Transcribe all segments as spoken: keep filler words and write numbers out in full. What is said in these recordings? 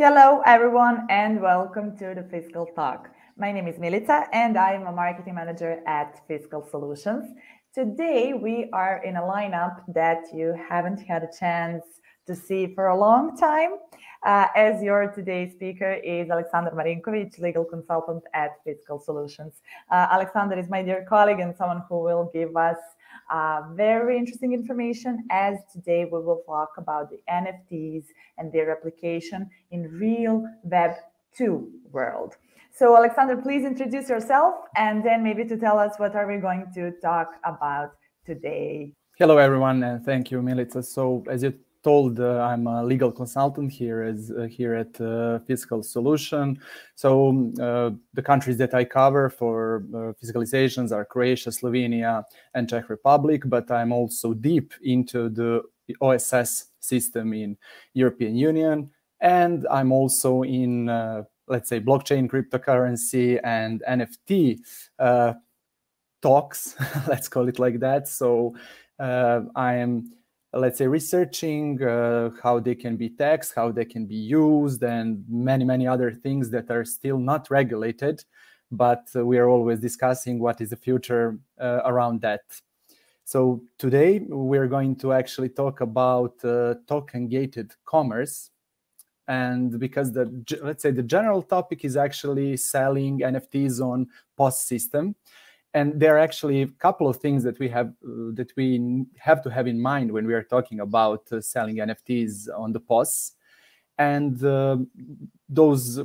Hello, everyone, and welcome to the Fiscal Talk. My name is Milica, and I'm a marketing manager at Fiscal Solutions. Today, we are in a lineup that you haven't had a chance to see for a long time, uh, as your today's speaker is Aleksandar Marinković, legal consultant at Fiscal Solutions. Uh, Aleksandar is my dear colleague and someone who will give us Uh, very interesting information, as today we will talk about the N F Ts and their application in real Web two world. So Aleksandar, please introduce yourself and then maybe to tell us what are we going to talk about today. Hello everyone, and thank you, Milica. So as you told, uh, I'm a legal consultant here as uh, here at uh, Fiscal Solution. So uh, the countries that I cover for uh, fiscalizations are Croatia, Slovenia, and Czech Republic. But I'm also deep into the O S S system in European Union, and I'm also in uh, let's say blockchain, cryptocurrency, and N F T uh, talks. Let's call it like that. So uh, I am. Let's say, researching uh, how they can be taxed, how they can be used, and many, many other things that are still not regulated, but uh, we are always discussing what is the future uh, around that. So today, we're going to actually talk about uh, token gated commerce, and because the, let's say, the general topic is actually selling N F Ts on P O S system. And there are actually a couple of things that we have uh, that we have to have in mind when we are talking about uh, selling N F Ts on the P O S. And uh, those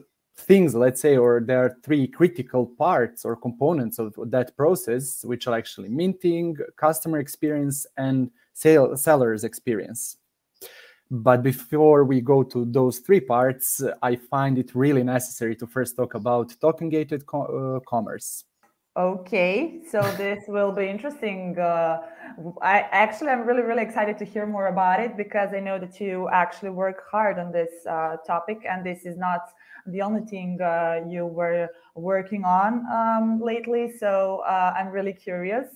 things, let's say, or there are three critical parts or components of that process, which are actually minting, customer experience, and sale, seller's experience. But before we go to those three parts, I find it really necessary to first talk about token-gated co- uh, commerce. Okay, so this will be interesting. Uh, I actually, I'm really, really excited to hear more about it, because I know that you actually work hard on this uh, topic, and this is not the only thing uh, you were working on um, lately. So uh, I'm really curious.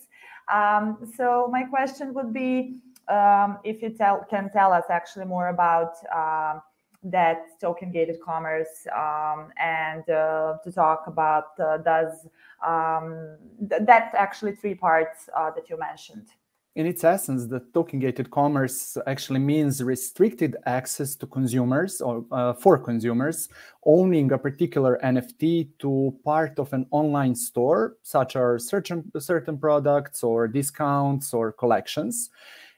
Um, so my question would be um, if you tell, can tell us actually more about uh, that token-gated commerce, um, and uh, to talk about uh, does um, th that actually three parts uh, that you mentioned. In its essence, the token-gated commerce actually means restricted access to consumers or uh, for consumers owning a particular N F T to part of an online store, such as certain, certain products or discounts or collections.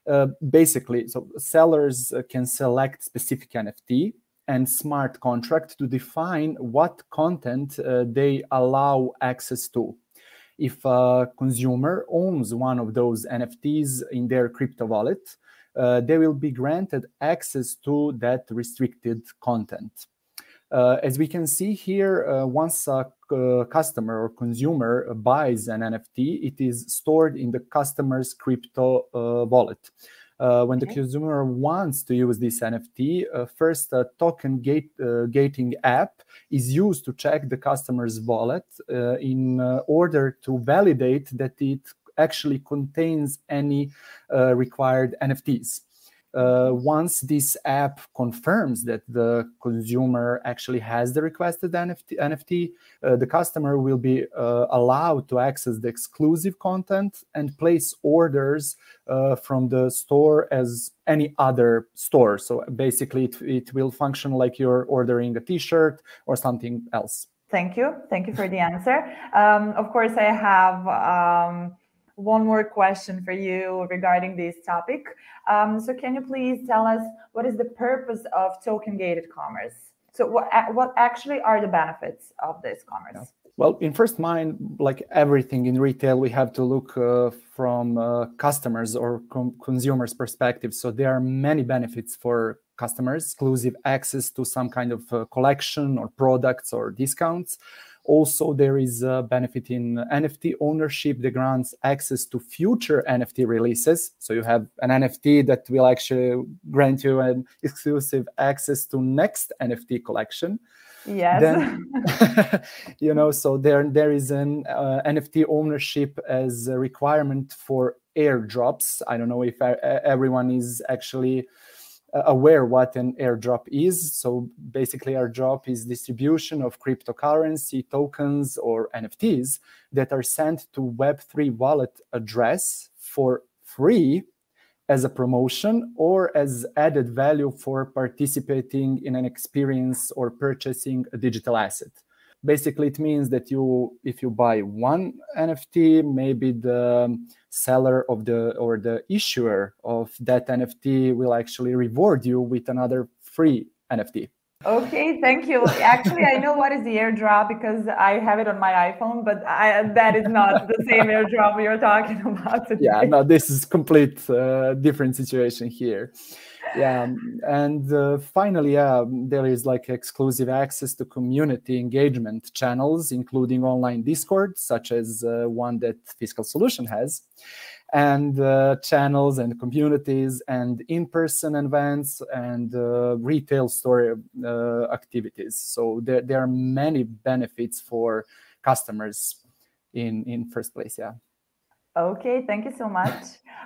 Uh, basically, so sellers uh, can select specific N F T and smart contract to define what content uh, they allow access to. If a consumer owns one of those N F Ts in their crypto wallet, uh, they will be granted access to that restricted content. Uh, as we can see here, uh, once a uh, customer or consumer buys an N F T, it is stored in the customer's crypto uh, wallet. Uh, when okay. the consumer wants to use this N F T, uh, first a token gate, uh, gating app is used to check the customer's wallet uh, in uh, order to validate that it actually contains any uh, required N F Ts. Uh, once this app confirms that the consumer actually has the requested N F T, N F T uh, the customer will be uh, allowed to access the exclusive content and place orders uh, from the store as any other store. So basically, it, it will function like you're ordering a T-shirt or something else. Thank you. Thank you for the answer. Um, of course, I have... Um... One more question for you regarding this topic. Um, so can you please tell us what is the purpose of token-gated commerce? So what, what actually are the benefits of this commerce? Yeah. Well, in first mind, like everything in retail, we have to look uh, from uh, customers or com consumers' perspective. So there are many benefits for customers, exclusive access to some kind of uh, collection or products or discounts. Also, there is a benefit in N F T ownership that grants access to future N F T releases. So you have an N F T that will actually grant you an exclusive access to next N F T collection. Yes. Then, you know, so there, there is an uh, N F T ownership as a requirement for airdrops. I don't know if I, everyone is actually aware what an airdrop is. So basically, airdrop is distribution of cryptocurrency, tokens, or N F Ts that are sent to Web three wallet address for free as a promotion or as added value for participating in an experience or purchasing a digital asset. Basically, it means that you, if you buy one N F T, maybe the seller of the or the issuer of that N F T will actually reward you with another free N F T. Okay, thank you. Actually, I know what is the airdrop because I have it on my iPhone, but I, that is not the same airdrop you're talking about today. Yeah, no, this is complete uh, different situation here. Yeah, and uh, finally, yeah, there is like exclusive access to community engagement channels, including online Discord, such as uh, one that Fiscal Solution has, and uh, channels and communities and in-person events and uh, retail store uh, activities. So there, there are many benefits for customers in, in first place, yeah. Okay, thank you so much.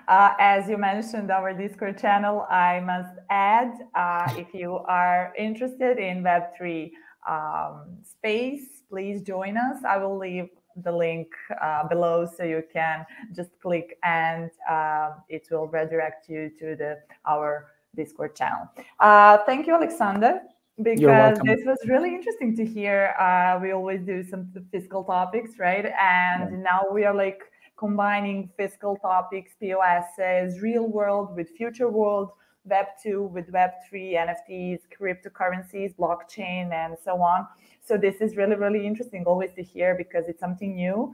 Uh, as you mentioned, our Discord channel, I must add, uh, if you are interested in Web three um, space, please join us. I will leave the link uh, below, so you can just click and uh, it will redirect you to the our Discord channel. Uh, thank you, Aleksandar, because this was really interesting to hear. Uh, we always do some fiscal topics, right? And yeah. Now we are like combining fiscal topics, P O Ss, real world with future world, Web two with Web three, N F Ts, cryptocurrencies, blockchain, and so on. So this is really, really interesting always to hear because it's something new.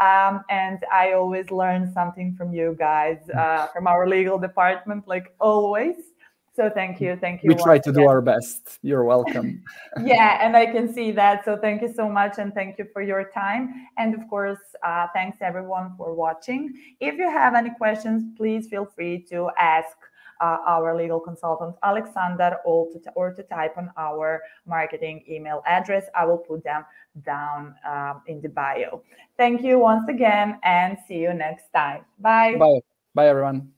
Um, and I always learn something from you guys, uh, from our legal department, like always. So thank you. Thank you. We try to do our best. You're welcome. Yeah, and I can see that. So thank you so much. And thank you for your time. And of course, uh, thanks everyone for watching. If you have any questions, please feel free to ask Uh, our legal consultant, Aleksandar, or to, or to type on our marketing email address. I will put them down um, in the bio. Thank you once again and see you next time. Bye. Bye. Bye, everyone.